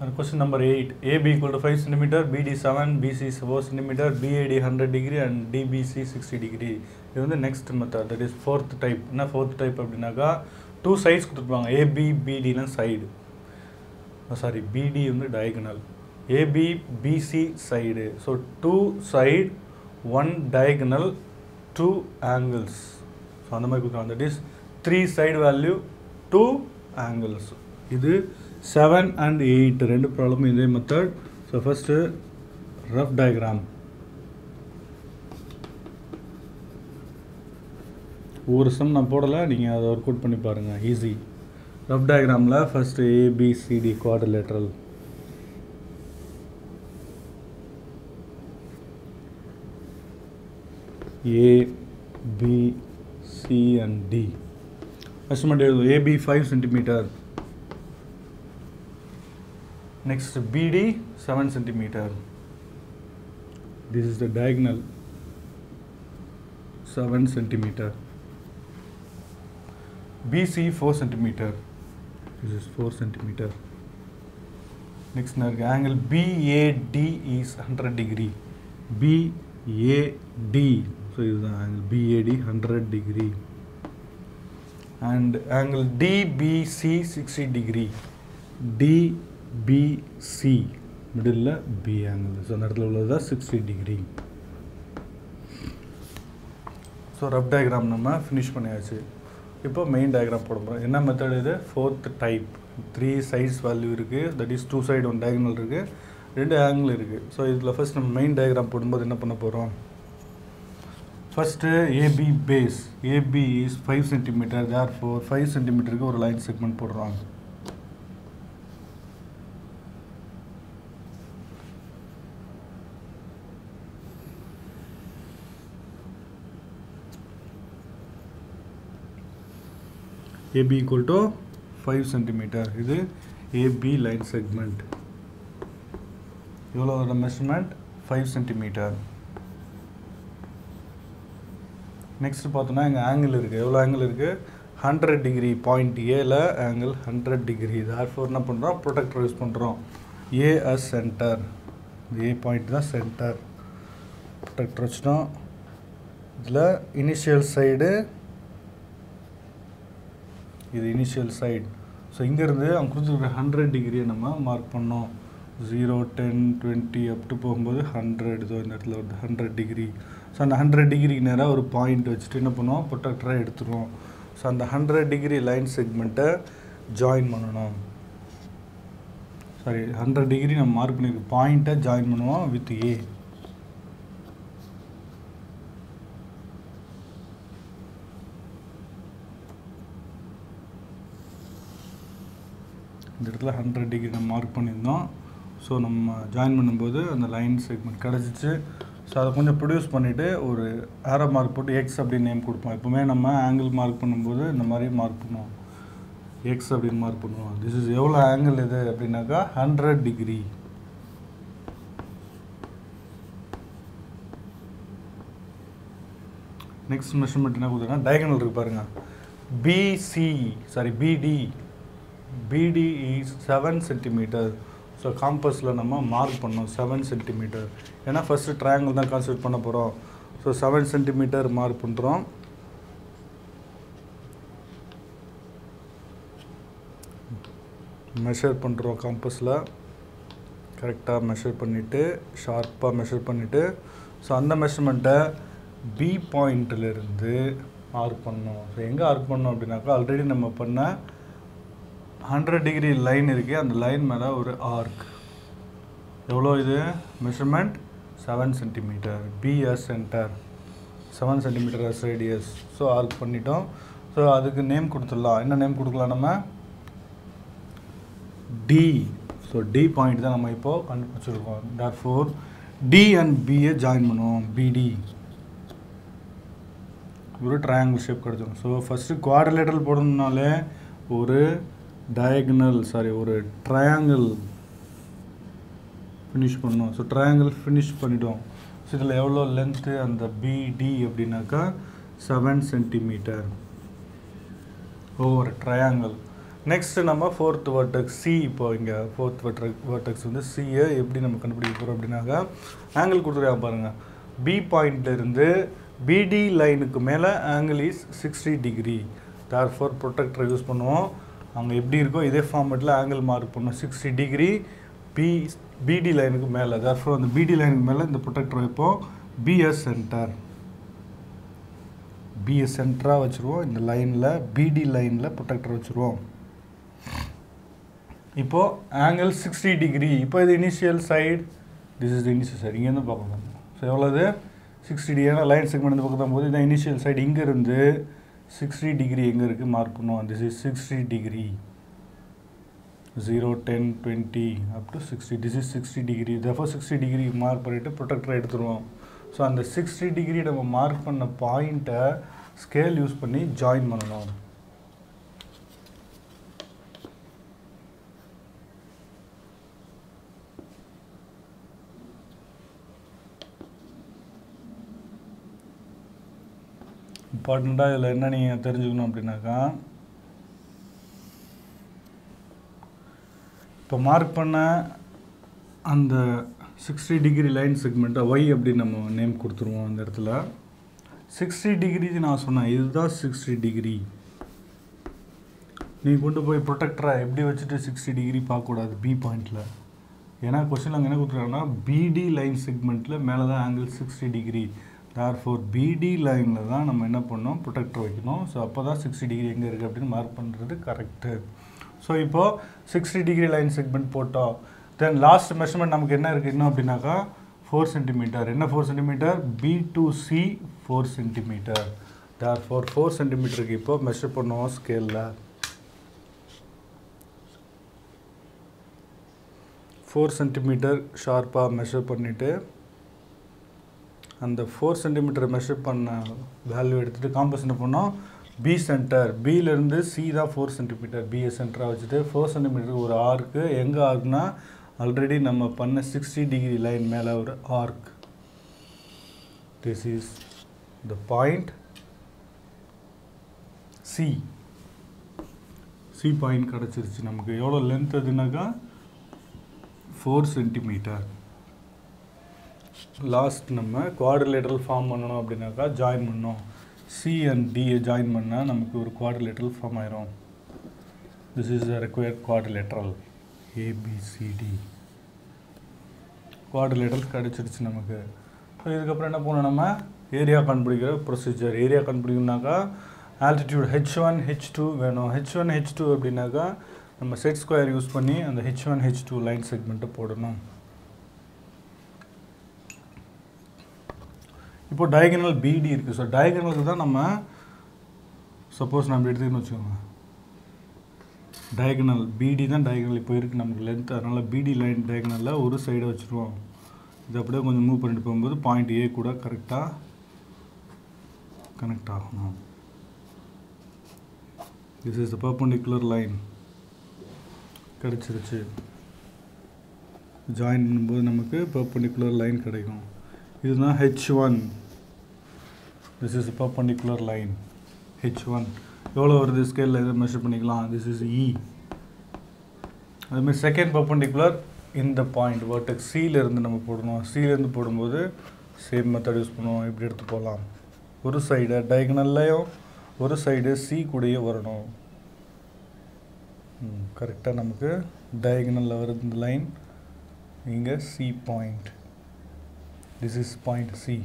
And question number 8. AB equal to 5 cm, BD 7, BC 4 cm, BAD 100 degree and DBC 60 degree. This is the next method, that is fourth type. Now fourth type is two sides, AB, BD side. Sorry, BD is the diagonal. AB, BC side. So two side, one diagonal, two angles. So that is three side value, two angles. This is 7 and 8. Two problem in the method. So first rough diagram. Over sum na podala neenga adha work out panni paarenga easy. Rough diagram la first A B C D quadrilateral. A B C and D. First one A B 5 cm. Next BD 7 cm. This is the diagonal 7 cm. BC 4 cm. This is 4 cm. Next angle BAD is 100 degree. BAD, so is the angle BAD 100 degree, and angle DBC 60 degree. BC middle B angle, so that level is 60 degree. So rough diagram nama finish paniyachu. Now main diagram podum. Enna method idu fourth type, three sides value irukku, that is two side one diagonal irukku, two angle irukku. So idla first nama main diagram podumbodhu enna panna porom. First AB base, AB is 5 cm, therefore 5 cm ku or line segment podrom. AB equal to 5 cm. This is AB line segment. All the measurement 5 cm. Next, angle 100 degree. Point A la angle 100 degree. Therefore, na pannrom protector use pannrom. A as center. A point the center. Protector vachrom. Idla initial side. This is initial side. So, here we mark 100 degree. 0, 10, 20 up to 100. So, 100 degree. So, 100 degree is a point. So, 100 degree line segment join. Sorry, 100 degree mark point join with A. This is 100 degree mark. So, we join the line segment. So, we produce an arrow mark and X name. We angle mark and X mark. This is the angle 100 degree. Next measurement is diagonal. BC, sorry, BD. BD is 7 cm. So compass la nama mark pannom 7 cm. Ena first triangle da construct panna porom. So 7 cm mark pandrom. Measure pandrom compass la correcta measure pannite sharpa measure pannite. So andha measurement B point la irundhu mark pannom. So enga mark pannom appadina already nama panna 100 degree line irukku, and the line mela oru arc. Evlo idu measurement 7 cm. B as center, 7 cm as radius. So arc pannitom. So adukku name kuduthiralam. Enna name kudukalam nama D. So D point da nama ipo kandupidichirukom. Therefore D and B e join panuvom. BD oru triangle shape keduthum. So first quadrilateral podunale oru diagonal, sorry, or triangle finish pannu. So triangle finish pannidom. So idla evlo length and the BD appadinaka 7 cm over triangle. Next, we have fourth vertex C. Fourth vertex is C. Angle B point BD line angle is 60 degree. Therefore, protractor use pannuvom. This format angle mark 60 degree BD line. Therefore, on the BD line the protractor B as center. B is centra vachirvom in the line la BD line la protector vachirvom ipo angle 60 degree ipo the initial side this is the initial side inga irundhu paakalam so evladhu 60 degree na line segment inda paakatham bodhu the initial side inga irundhu 60 degree enga irukku mark pannuvom this is 60 degree 0 10 20 up to 60 this is 60 degree therefore 60 degree mark pannittu protector eduthurom. So, on the 60 degree, we mark the point scale use panni join pannanom. Important idhula enna neenga therinjukonu appadinaka ipo mark panna on the 60 degree line segment y appdi nama name kuduthruvom and edathila 60 degree na sonna idha 60 degree nee kondu poi protector eppdi vechitu 60 degree paakudadu b point la ena question la enga kuduthirana bd line segment la mela da angle 60 degree therefore bd line la da nama enna pannom protector vekinom so appo da 60 degree enga irukku appdi mark pandrathu correct so ipo 60 degree line segment potta. Then last measurement we have 4 cm. 4 cm? B to C 4 cm. Therefore, 4 cm measure the scale. 4 cm sharp measure. And the 4 cm measure value is composite. B center. B is C 4 cm. B is center. 4 cm arc. Enga arc na already nama panna 60 degree line mela or arc. This is the point C. C point kadachirchu namakku evlo length adinaga 4 cm. Last nama quadrilateral form pannanom appadinaga join pannom C and D join panna namakku or quadrilateral form airum. This is a required quadrilateral. A, B, C, D. Quadrilateral கடிச்சிருச்சு நமக்கு so இதுக்கு அப்புறம் என்ன பண்ணனும் நம்ம area கண்டுபிடிக்கிற procedure area கண்டுபிடிக்கணும்னா altitude h1 h2 வேணும் h1 h2 அப்படினாக்கா நம்ம set square யூஸ் பண்ணி அந்த h1 h2 லைன் செக்மென்ட் போடணும் இப்போ diagonal BD இருக்கு சோ diagonalக்கு தான் நம்ம சப்போஸ் நம்ம எடுத்துக்கணும் வெச்சுக்கோங்க diagonal BD is diagonal length BD line diagonal la oru side vechiruvom idu apdiye konjam move pannittu pogumbodhu point A kuda correct ah connect aagum this is the perpendicular line kadichiruchu join பண்ணும்போது நமக்கு perpendicular line கிடைக்கும் இதுனா H1 this is the perpendicular line H1 all over this scale measure this is E. Second perpendicular in the point vertex C la irundhu nama podunum C la irundhu podumbodhu same method use pannuvom ipdi eduthu polam oru side diagonal layum oru side C kudiye varanum correct ah namakku diagonal la varudha line inga C point this is point C.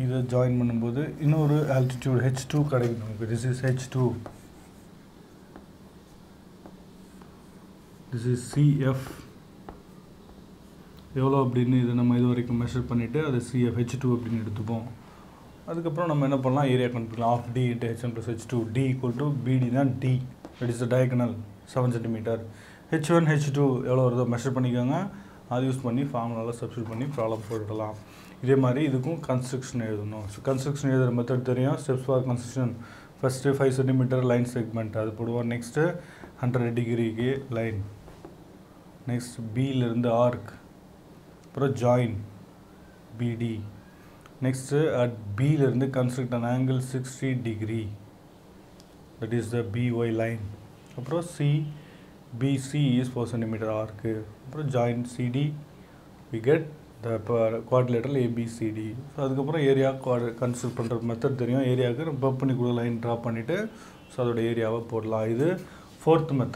Either join பண்ணும்போது இன்னொரு altitude h2 கிடைக்கும் நமக்கு this is h2 this is cf எவ்வளவு அப்படினு இது நம்ம இதுவரைக்கும் measure பண்ணிட்டு அது cf h2 அப்படினு எடுத்துப்போம் அதுக்கு அப்புறம் நம்ம என்ன பண்ணலாம் ஏரியா கண்டுபிடிக்கலாம் half d into h1 plus h2 d = bd தான் d that is the diagonal 7 cm h1 h2 எவ்வளவு வருதோ மெஷர் பண்ணிக்கோங்க அது யூஸ் பண்ணி ஃபார்முலால சப்ஸ்டிட்யூட் பண்ணி ப்ராப்ளம் போட்டுடலாம். இதே மாதிரி இதுக்கும் கன்ஸ்ட்ரக்ஷன் எழுதணும். சோ கன்ஸ்ட்ரக்ஷன் எழுதுற மெத்தட் தெரியும். Steps for construction first 5 cm line segment அது போடுவோம். நெக்ஸ்ட் 100 டிகிரிக்கு லைன். நெக்ஸ்ட் B ல இருந்து ஆர்க். அப்புறம் join BD. Next, at B, construct an angle 60 degree. That is the BY line. Approach C, BC is 4 centimeter arc. Approach joint CD, we get the quadrilateral ABCD. So, that's the area construct method. Area, perpendicular line drop on it. So, that area. This is the fourth method.